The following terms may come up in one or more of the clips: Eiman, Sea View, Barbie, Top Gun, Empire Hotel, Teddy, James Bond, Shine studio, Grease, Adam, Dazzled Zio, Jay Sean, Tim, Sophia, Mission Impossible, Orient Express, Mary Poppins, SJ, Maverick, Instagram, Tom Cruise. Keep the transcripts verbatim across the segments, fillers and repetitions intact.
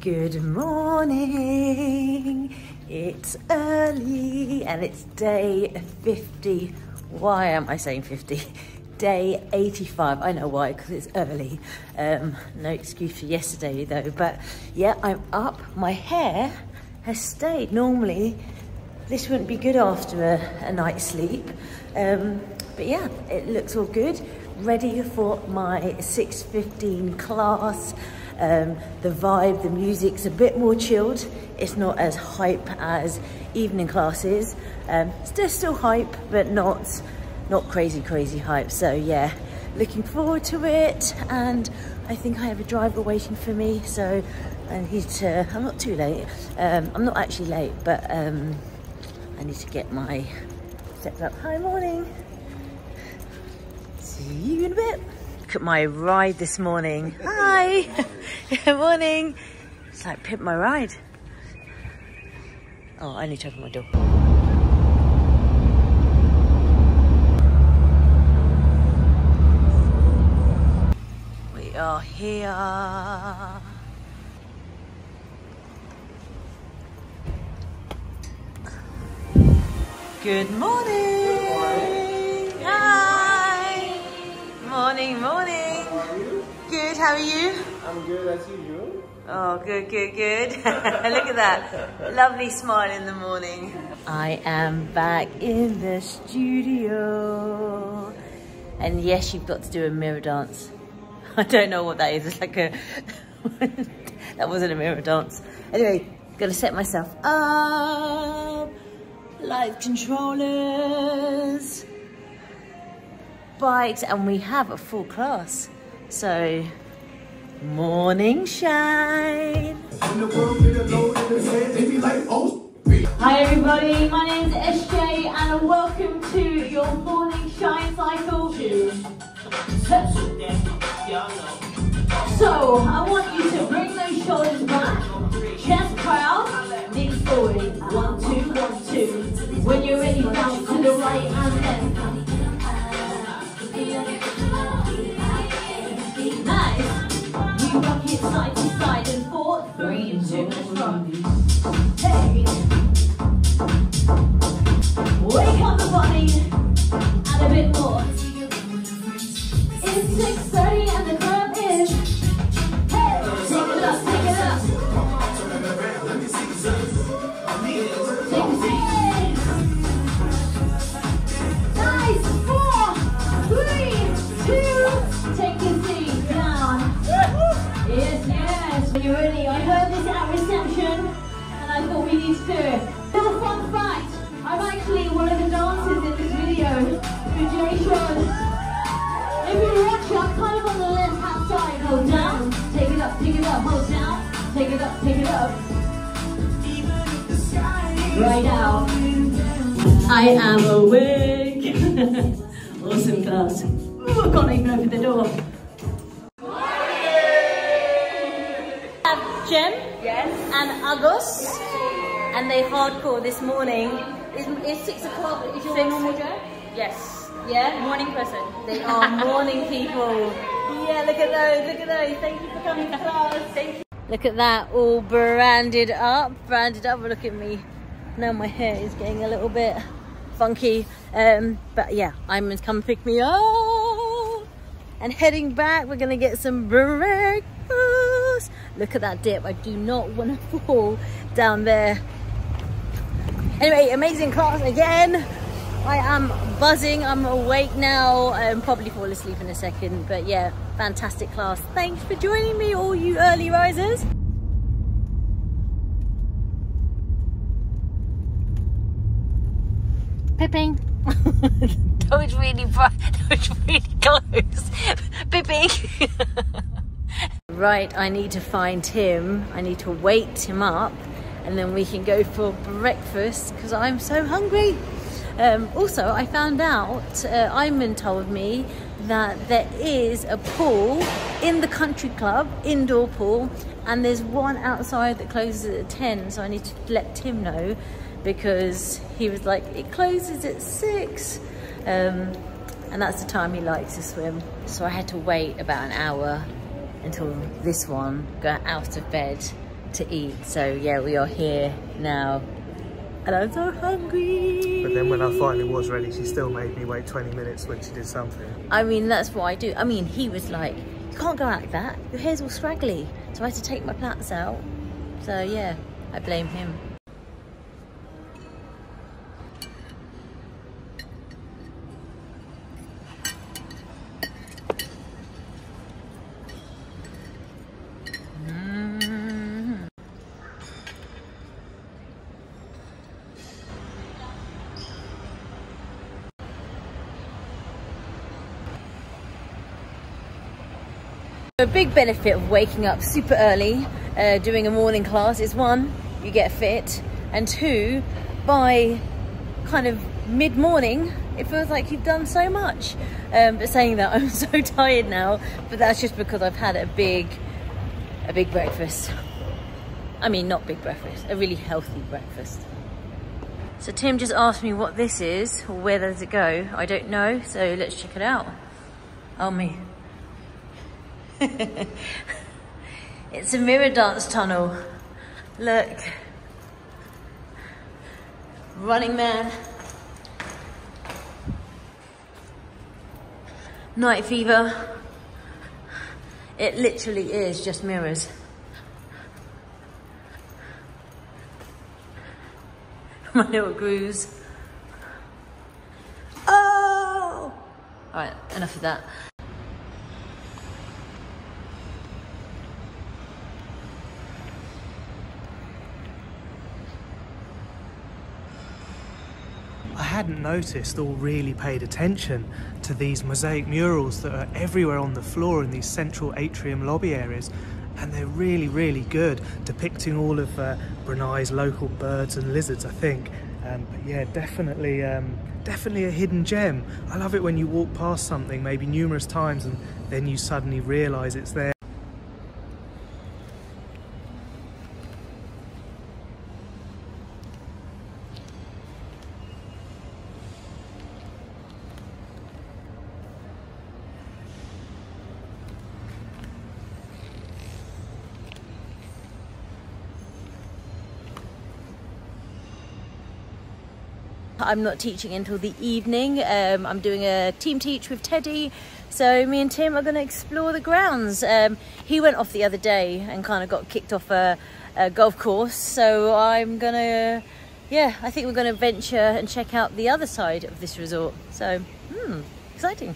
Good morning, it's early and it's day fifty. Why am I saying fifty? Day eighty-five. I know why, because it's early. Um, no excuse for yesterday though, but yeah, I'm up. My hair has stayed. Normally this wouldn't be good after a, a night's sleep, um, but yeah, it looks all good. Ready for my six fifteen class. Um, the vibe, the music's a bit more chilled. It's not as hype as evening classes. Um, still, still hype, but not not crazy, crazy hype. So yeah, looking forward to it. And I think I have a driver waiting for me, so I need to. I'm not too late. Um, I'm not actually late, but um, I need to get my steps up. Hi, morning. See you in a bit. Look at my ride this morning. Hi. Good morning. It's like pimp my ride. Oh, I need to open my door. We are here. Good morning. Good morning. Hi. Morning, morning. How are you? Good, how are you? I'm good, as usual. Oh, good, good, good. Look at that. Lovely smile in the morning. I am back in the studio. And yes, you've got to do a mirror dance. I don't know what that is. It's like a... That wasn't a mirror dance. Anyway, gotta set myself up. Light controllers. Bikes, and we have a full class, so morning shine. Hi everybody, my name's S J and welcome to your morning shine cycle. So I want you to bring those shoulders back, chest proud, knees forward, one, two, one, two. When you're ready, down to the right and left. Side to side and four, three and two and from. Hey! Wake up the body and a bit more. It's six thirty and the club is. Hey! Take it up, take it up. Take it six. Nice! Four, three, two, take your seat down. Yes, yes. Are you ready? I heard this at reception and I thought we need to do it. Little fun fact, I'm actually one of the dancers in this video with Jay Sean. If you're watching, I'm kind of on the left hand side. Hold down, take it up, take it up, hold down, take it up, take it up. Right now. I am awake. Awesome class. Ooh, I can't even open the door. Jem, yes, and Agus, yes, and they hardcore this morning. It's six o'clock. Is your name normal, Joe? Yes. Yeah. Morning person. They are morning people. Yeah. Look at those. Look at those. Thank you for coming to class. Thank you. Look at that. All branded up. Branded up. Look at me. Now my hair is getting a little bit funky. Um, but yeah, Eiman's come pick me up, and heading back. We're gonna get some breakfast. Look at that dip. I do not want to fall down there. Anyway, amazing class again. I am buzzing. I'm awake now. I'll probably fall asleep in a second. But yeah, fantastic class. Thanks for joining me, all you early risers. Pipping. That was really bright. That was really close. Pipping. Right, I need to find him. I need to wake him up and then we can go for breakfast because I'm so hungry. Um, also, I found out, uh, Eiman told me that there is a pool in the country club, indoor pool, and there's one outside that closes at ten, so I need to let Tim know because he was like, it closes at six. Um, and that's the time he likes to swim. So I had to wait about an hour until this one got out of bed to eat. So yeah, we are here now and I'm so hungry. But then when I finally was ready, she still made me wait twenty minutes when she did something. I mean, that's what I do. I mean, he was like, you can't go out like that, your hair's all scraggly. So I had to take my plaits out. So yeah, I blame him. A big benefit of waking up super early, uh, doing a morning class is one, you get fit, and two, by kind of mid-morning, it feels like you've done so much. Um, but saying that, I'm so tired now, but that's just because I've had a big, a big breakfast. I mean, not big breakfast, a really healthy breakfast. So Tim just asked me what this is, or where does it go? I don't know, so let's check it out. Oh me. It's a mirror dance tunnel. Look. Running Man. Night Fever. It literally is just mirrors. My little grooves. Oh! Alright, enough of that. I hadn't noticed or really paid attention to these mosaic murals that are everywhere on the floor in these central atrium lobby areas, and they're really really good, depicting all of uh, Brunei's local birds and lizards, I think. Um, but yeah, definitely um, definitely a hidden gem. I love it when you walk past something maybe numerous times and then you suddenly realise it's there. I'm not teaching until the evening. Um, I'm doing a team teach with Teddy. So me and Tim are going to explore the grounds. Um, he went off the other day and kind of got kicked off a, a golf course. So I'm going to, yeah, I think we're going to venture and check out the other side of this resort. So, hmm, exciting.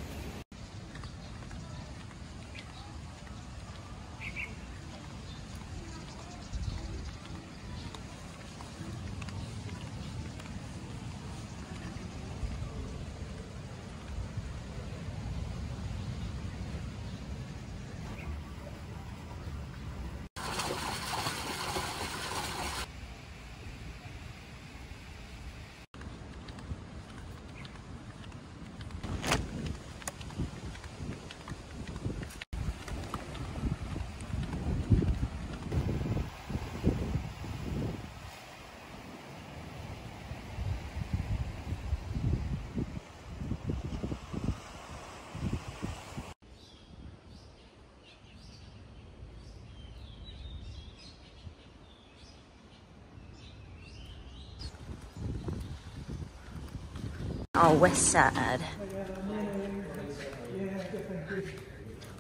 Oh, West Side.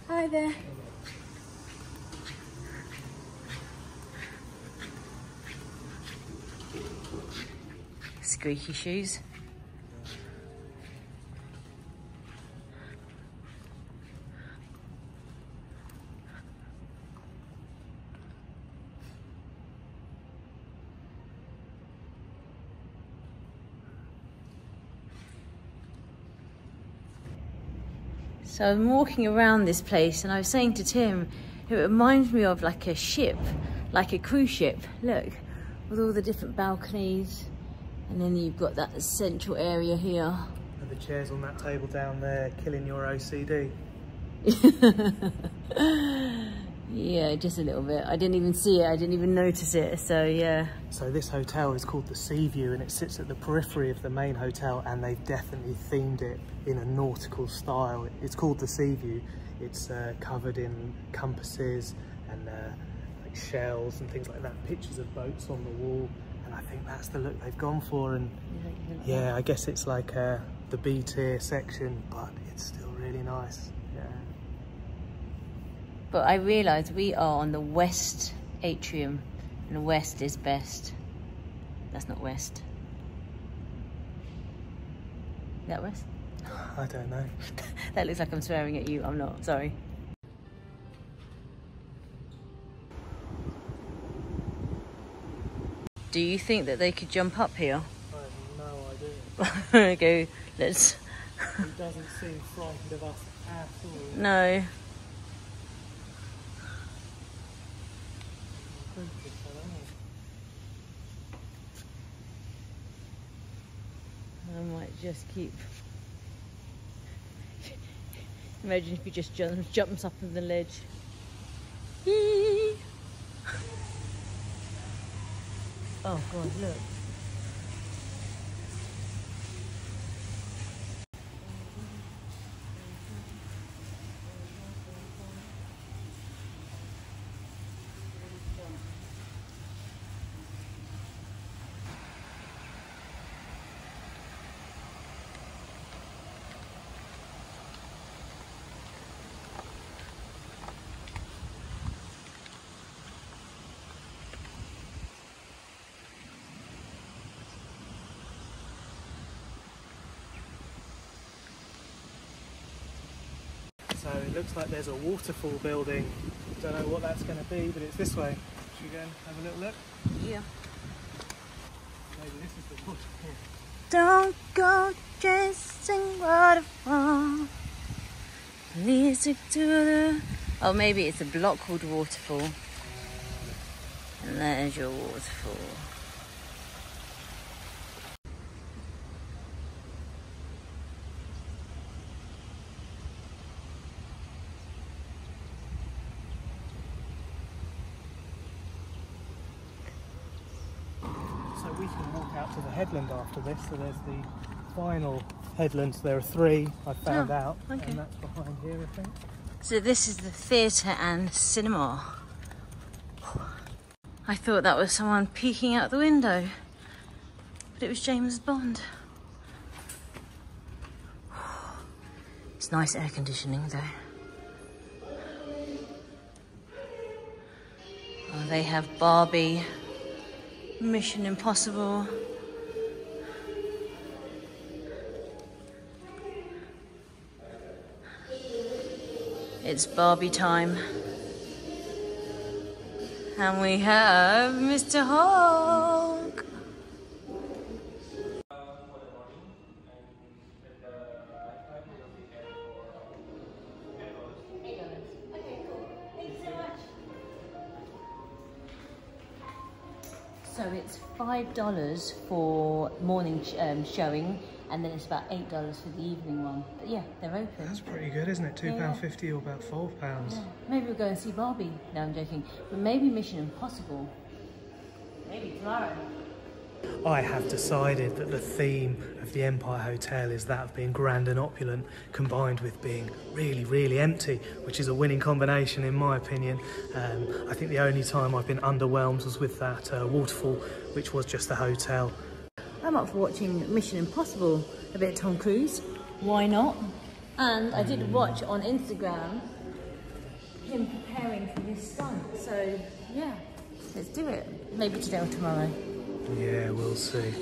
Hi there. Squeaky shoes. So I'm walking around this place and I was saying to Tim, it reminds me of like a ship, like a cruise ship. Look, with all the different balconies, and then you've got that central area here. And the chairs on that table down there, killing your O C D. Yeah, just a little bit. I didn't even see it, I didn't even notice it, so yeah. So this hotel is called the Sea View and it sits at the periphery of the main hotel, and they've definitely themed it in a nautical style. It's called the Sea View. It's uh, covered in compasses and uh, like shells and things like that, pictures of boats on the wall, and I think that's the look they've gone for. And yeah, I guess it's like uh, the B tier section, but it's still really nice. Yeah. But I realised we are on the west atrium, and west is best. That's not west. Is that west? I don't know. That looks like I'm swearing at you. I'm not, sorry. Do you think that they could jump up here? I have no idea. Go, let's... He doesn't seem frightened of us at all. No. I might just keep... Imagine if he just jumps up on the ledge. Yee! Oh God, look. So it looks like there's a waterfall building. Don't know what that's going to be, but it's this way. Should we go and have a little look? Yeah. Maybe this is the waterfall. Don't go chasing waterfall. Listen to the... Oh, maybe it's a block called Waterfall. And there's your waterfall. We can walk out to the headland after this, so there's the final headland. There are three, I found oh, out, okay. And that's behind here, I think. So this is the theatre and cinema. I thought that was someone peeking out the window, but it was James Bond. It's nice air conditioning though. Oh, they have Barbie, Mission Impossible. It's Barbie time. And we have Mister Hulk. So it's five dollars for morning um, showing, and then it's about eight dollars for the evening one. But yeah, they're open. That's pretty good, isn't it? two pounds fifty yeah. Or about four pounds. Yeah. Maybe we'll go and see Barbie. No, I'm joking. But maybe Mission Impossible. Maybe tomorrow. I have decided that the theme of the Empire Hotel is that of being grand and opulent, combined with being really, really empty, which is a winning combination in my opinion. Um, I think the only time I've been underwhelmed was with that uh, waterfall, which was just the hotel. I'm up for watching Mission Impossible, a bit of Tom Cruise. Why not? And I did watch on Instagram him preparing for his stunt, so yeah, let's do it. Maybe today or tomorrow. Yeah, we'll see.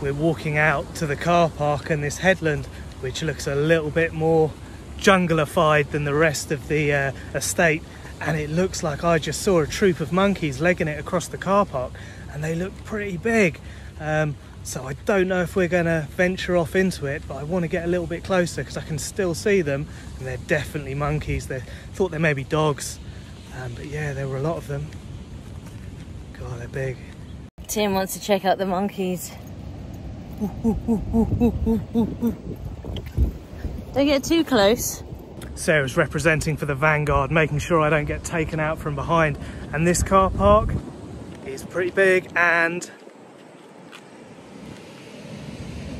We're walking out to the car park and this headland, which looks a little bit more junglified than the rest of the uh, estate. And it looks like I just saw a troop of monkeys legging it across the car park, and they look pretty big. Um, So I don't know if we're going to venture off into it, but I want to get a little bit closer because I can still see them, and they're definitely monkeys. They thought they may be dogs, um, but yeah, there were a lot of them. God, they're big. Tim wants to check out the monkeys. Don't get too close. Sarah's representing for the vanguard, making sure I don't get taken out from behind. And this car park is pretty big and...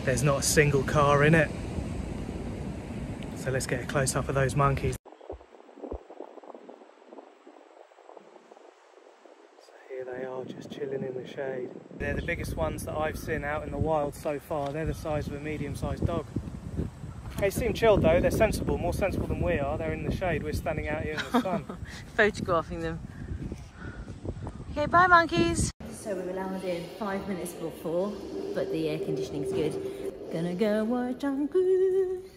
There's not a single car in it. So let's get a close-up of those monkeys. So here they are, just chilling in the shade. They're the biggest ones that I've seen out in the wild so far. They're the size of a medium-sized dog. They seem chilled though, they're sensible, more sensible than we are. They're in the shade, we're standing out here in the sun. Photographing them. Okay, bye monkeys. So we were landing five minutes before four, but the air conditioning's good. Gonna go watch Tom Cruise.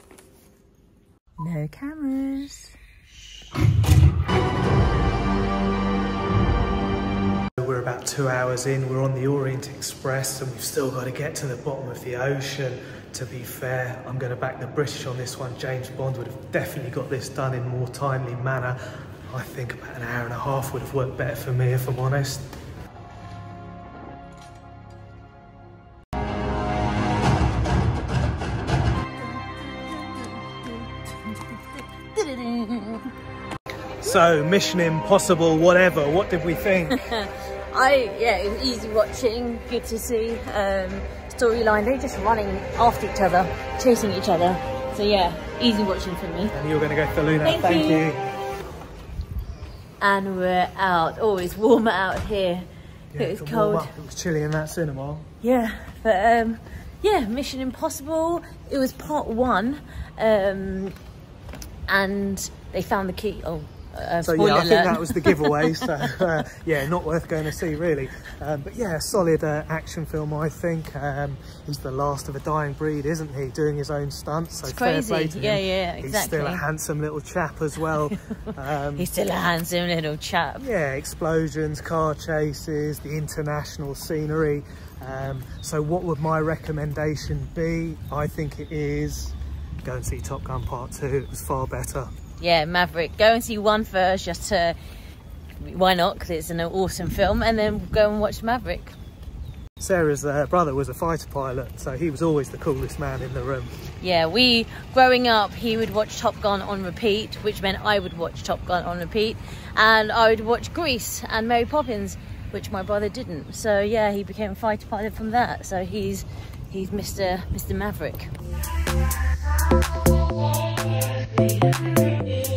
No cameras. We're about two hours in, we're on the Orient Express and we've still got to get to the bottom of the ocean. To be fair, I'm going to back the British on this one. James Bond would have definitely got this done in a more timely manner. I think about an hour and a half would have worked better for me, if I'm honest. So, Mission Impossible, whatever, what did we think? I, yeah, it was easy watching, good to see. Um, Storyline, they're just running after each other, chasing each other. So yeah, easy watching for me. And you're going to go for Luna. Thank, Thank you. you. And we're out. Oh, it's warmer out here. Yeah, it was cold. It was chilly in that cinema. Yeah, but um, yeah, Mission Impossible. It was part one, um, and they found the key. Oh. Uh, so yeah, I think that was the giveaway, so uh, yeah, not worth going to see really, um, but yeah, solid uh, action film I think. Um, he's the last of a dying breed, isn't he, doing his own stunts, so it's fair play to him. Yeah, yeah, exactly. He's still a handsome little chap as well. Um, he's still a handsome little chap. Yeah, explosions, car chases, the international scenery, um, so what would my recommendation be? I think it is, go and see Top Gun Part two, it was far better. Yeah, Maverick. Go and see one first, just to, why not, because it's an awesome film, and then go and watch Maverick. Sarah's uh, brother was a fighter pilot, so he was always the coolest man in the room. Yeah, we, growing up, he would watch Top Gun on repeat, which meant I would watch Top Gun on repeat, and I would watch Grease and Mary Poppins, which my brother didn't. So yeah, he became a fighter pilot from that, so he's, he's Mister Mister Maverick. Yeah.